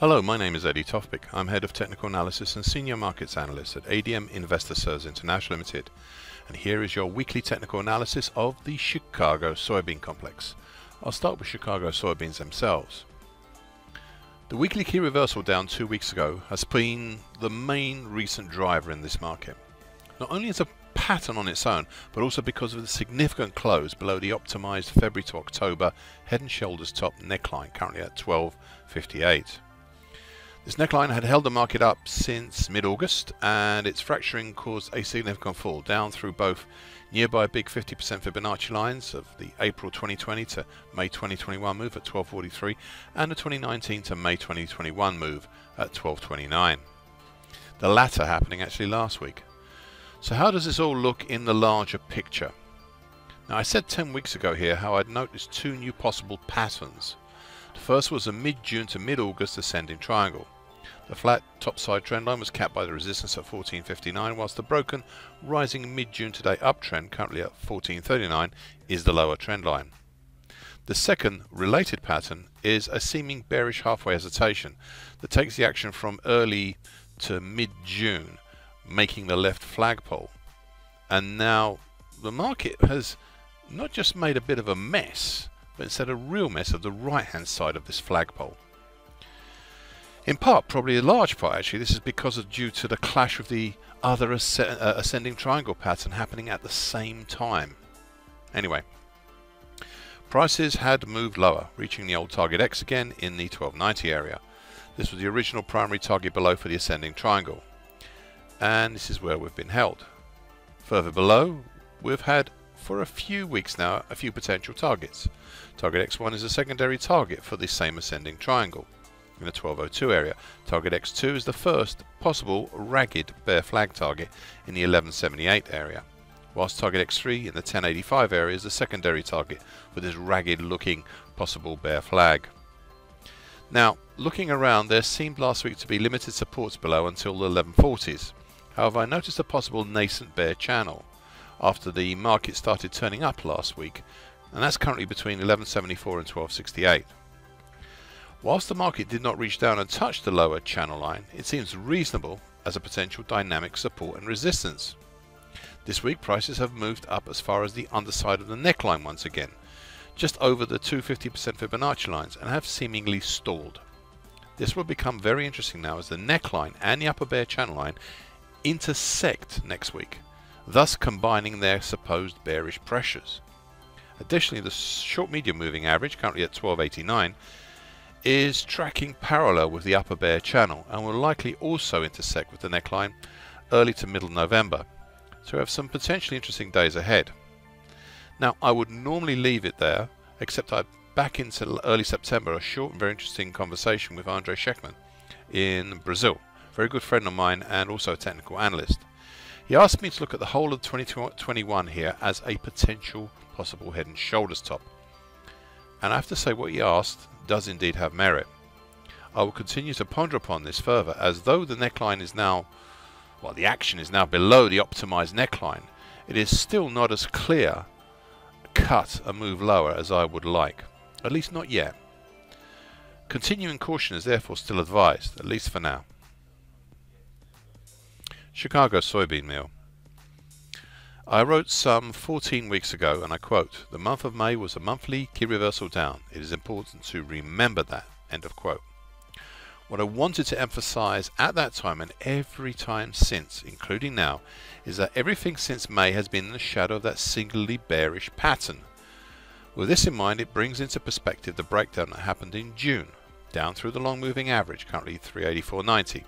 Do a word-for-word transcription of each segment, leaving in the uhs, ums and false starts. Hello, my name is Eddie Tofpik. I'm Head of Technical Analysis and Senior Markets Analyst at A D M Investor Services International Limited. And here is your weekly technical analysis of the Chicago soybean complex. I'll start with Chicago soybeans themselves. The weekly key reversal down two weeks ago has been the main recent driver in this market. Not only as a pattern on its own, but also because of the significant close below the optimized February to October head and shoulders top neckline, currently at twelve fifty-eight. This neckline had held the market up since mid-August, and its fracturing caused a significant fall down through both nearby big fifty percent Fibonacci lines of the April twenty twenty to May twenty twenty-one move at twelve forty-three and the twenty nineteen to May twenty twenty-one move at twelve twenty-nine. The latter happening actually last week. So how does this all look in the larger picture? Now, I said ten weeks ago here how I'd noticed two new possible patterns. The first was a mid-June to mid-August ascending triangle. The flat topside trendline was capped by the resistance at fourteen fifty-nine, whilst the broken rising mid-June today uptrend, currently at fourteen thirty-nine, is the lower trendline. The second related pattern is a seeming bearish halfway hesitation that takes the action from early to mid-June, making the left flagpole. And now the market has not just made a bit of a mess, but instead a real mess of the right-hand side of this flagpole. In part, probably a large part actually, this is because of due to the clash with the other asc uh, ascending triangle pattern happening at the same time. Anyway, prices had moved lower, reaching the old target X again in the twelve ninety area. This was the original primary target below for the ascending triangle. And this is where we've been held. Further below, we've had for a few weeks now a few potential targets. Target X one is a secondary target for the same ascending triangle. In the twelve oh two area, target X two is the first possible ragged bear flag target in the eleven seventy-eight area, whilst target X three in the ten eighty-five area is the secondary target for this ragged looking possible bear flag. Now, looking around, there seemed last week to be limited supports below until the eleven forties. However, I noticed a possible nascent bear channel after the market started turning up last week, and that's currently between eleven seventy-four and twelve sixty-eight. Whilst the market did not reach down and touch the lower channel line, it seems reasonable as a potential dynamic support and resistance. This week, prices have moved up as far as the underside of the neckline once again, just over the two fifty percent Fibonacci lines, and have seemingly stalled. This will become very interesting now as the neckline and the upper bear channel line intersect next week, thus combining their supposed bearish pressures. Additionally, the short medium moving average, currently at twelve eighty-nine, is tracking parallel with the upper bear channel and will likely also intersect with the neckline early to middle November, so we have some potentially interesting days ahead. Now, I would normally leave it there, except I back into early September a short and very interesting conversation with Andre Schechman in Brazil, a very good friend of mine and also a technical analyst. He asked me to look at the whole of twenty twenty-one here as a potential possible head and shoulders top, and I have to say what he asked does indeed have merit. I will continue to ponder upon this further, as though the neckline is now, well, the action is now below the optimized neckline, it is still not as clear cut a move lower as I would like, at least not yet. Continuing caution is therefore still advised, at least for now. Chicago soybean meal. I wrote some fourteen weeks ago, and I quote, "The month of May was a monthly key reversal down. It is important to remember that," end of quote. What I wanted to emphasize at that time and every time since, including now, is that everything since May has been in the shadow of that singularly bearish pattern. With this in mind, it brings into perspective the breakdown that happened in June, down through the long moving average, currently three eighty-four ninety,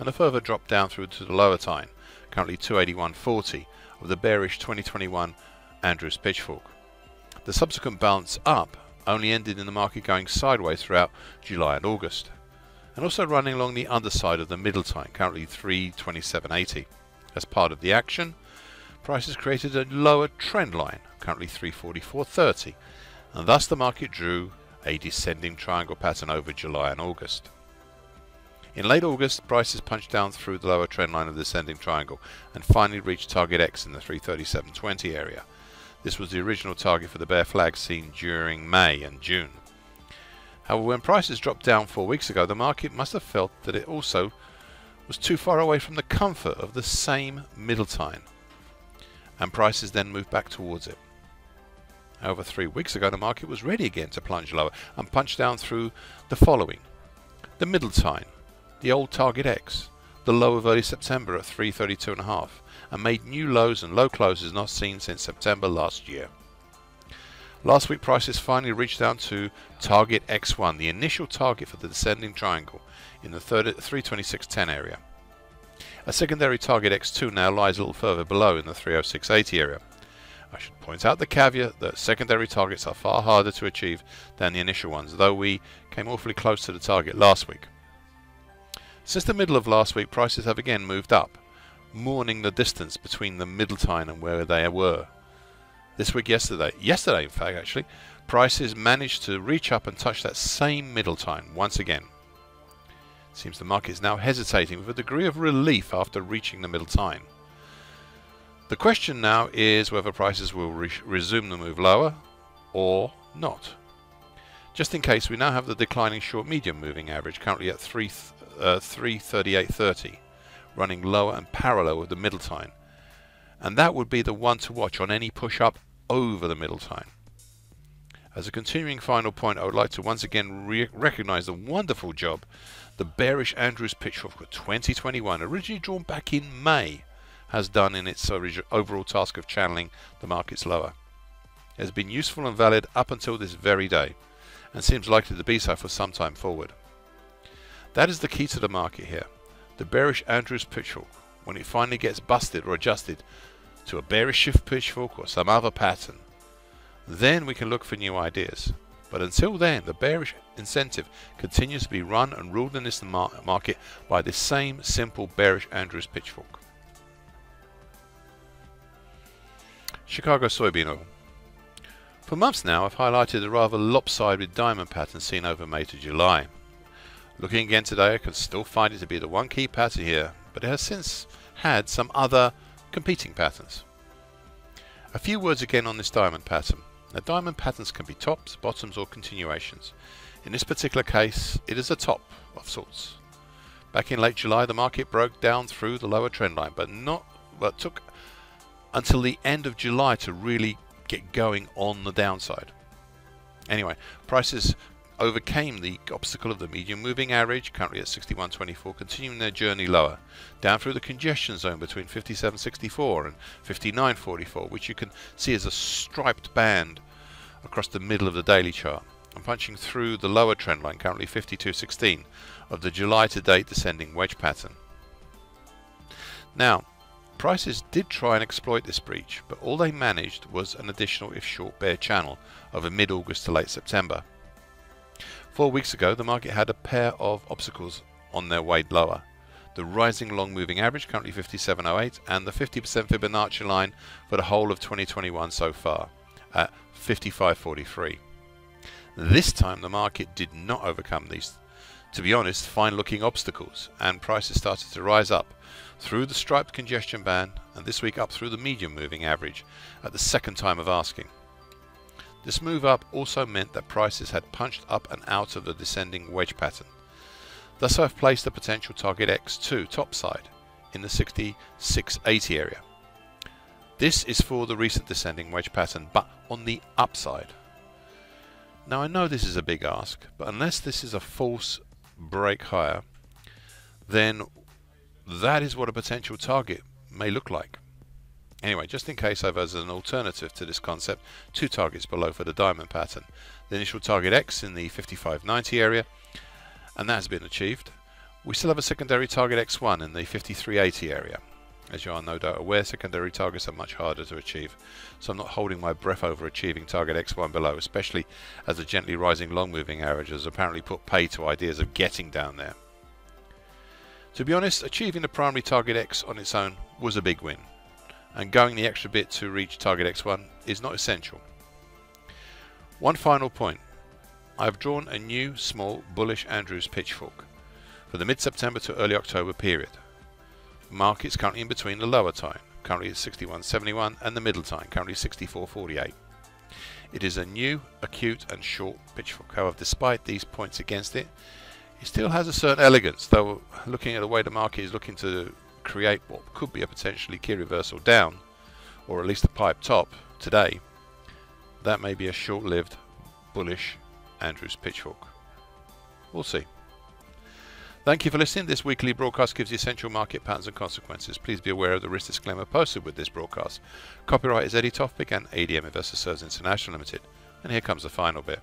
and a further drop down through to the lower time, currently two eighty-one forty, of the bearish twenty twenty-one Andrews Pitchfork. The subsequent bounce up only ended in the market going sideways throughout July and August, and also running along the underside of the middle time, currently three twenty-seven eighty. As part of the action, prices created a lower trend line, currently three forty-four thirty, and thus the market drew a descending triangle pattern over July and August. In late August, prices punched down through the lower trend line of the ascending triangle and finally reached target X in the three thirty-seven twenty area. This was the original target for the bear flag seen during May and June. However, when prices dropped down four weeks ago, the market must have felt that it also was too far away from the comfort of the same middle time, and prices then moved back towards it. However, three weeks ago, the market was ready again to plunge lower and punch down through the following: the middle time, the old target X, the low of early September at three thirty-two and a half, and made new lows and low closes not seen since September last year. Last week, prices finally reached down to target X one, the initial target for the descending triangle, in the three twenty-six ten area. A secondary target X two now lies a little further below in the three oh six eighty area. I should point out the caveat that secondary targets are far harder to achieve than the initial ones, though we came awfully close to the target last week. Since the middle of last week, prices have again moved up, mourning the distance between the middle time and where they were. This week, yesterday, yesterday in fact actually, prices managed to reach up and touch that same middle time once again. It seems the market is now hesitating with a degree of relief after reaching the middle time. The question now is whether prices will re resume the move lower or not. Just in case, we now have the declining short-medium moving average currently at three thirty-eight thirty, running lower and parallel with the middle time, and that would be the one to watch on any push-up over the middle time. As a continuing final point, I would like to once again re recognise the wonderful job the bearish Andrews Pitchfork for twenty twenty-one, originally drawn back in May, has done in its overall task of channeling the markets lower. It has been useful and valid up until this very day, and seems likely to be so for some time forward. That is the key to the market here. The bearish Andrews Pitchfork, when it finally gets busted or adjusted to a bearish shift pitchfork or some other pattern, then we can look for new ideas. But until then, the bearish incentive continues to be run and ruled in this market by this same simple bearish Andrews Pitchfork. Chicago soybean oil. For months now, I've highlighted the rather lopsided diamond pattern seen over May to July. Looking again today, I can still find it to be the one key pattern here, but it has since had some other competing patterns. A few words again on this diamond pattern. Now, diamond patterns can be tops, bottoms or continuations. In this particular case, it is a top of sorts. Back in late July, the market broke down through the lower trend line, but not well, it took until the end of July to really get going on the downside. Anyway, prices overcame the obstacle of the medium moving average, currently at sixty-one twenty-four, continuing their journey lower, down through the congestion zone between fifty-seven sixty-four and fifty-nine forty-four, which you can see as a striped band across the middle of the daily chart, and punching through the lower trend line, currently fifty-two sixteen, of the July to date descending wedge pattern. Now, prices did try and exploit this breach, but all they managed was an additional, if short, bear channel over mid-August to late September. Four weeks ago, the market had a pair of obstacles on their way lower: the rising long-moving average, currently fifty-seven oh eight, and the fifty percent Fibonacci line for the whole of twenty twenty-one so far, at fifty-five forty-three. This time, the market did not overcome these, to be honest, fine-looking obstacles, and prices started to rise up through the striped congestion band, and this week up through the medium moving average at the second time of asking. This move up also meant that prices had punched up and out of the descending wedge pattern. Thus, I've placed the potential target X two topside in the sixty-six eighty area. This is for the recent descending wedge pattern, but on the upside. Now, I know this is a big ask, but unless this is a false break higher, then that is what a potential target may look like. Anyway, just in case, I've as an alternative to this concept two targets below for the diamond pattern. The initial target X in the fifty-five ninety area, and that has been achieved. We still have a secondary target X one in the fifty-three eighty area. As you are no doubt aware, secondary targets are much harder to achieve, so I'm not holding my breath over achieving target X one below, especially as the gently rising long moving average has apparently put pay to ideas of getting down there. To be honest, achieving the primary target X on its own was a big win, and going the extra bit to reach target X one is not essential. One final point. I've drawn a new small bullish Andrews Pitchfork for the mid-September to early October period. Market's currently in between the lower time, currently at sixty-one seventy-one, and the middle time, currently sixty-four forty-eight. It is a new, acute and short pitch from cover. Despite these points against it, it still has a certain elegance, though looking at the way the market is looking to create what could be a potentially key reversal down, or at least a pipe top today, that may be a short-lived bullish Andrew's pitchfork. We'll see. Thank you for listening. This weekly broadcast gives you essential market patterns and consequences. Please be aware of the risk disclaimer posted with this broadcast. Copyright is Eddie Tofpik and A D M Investor Services International Limited. And here comes the final bit.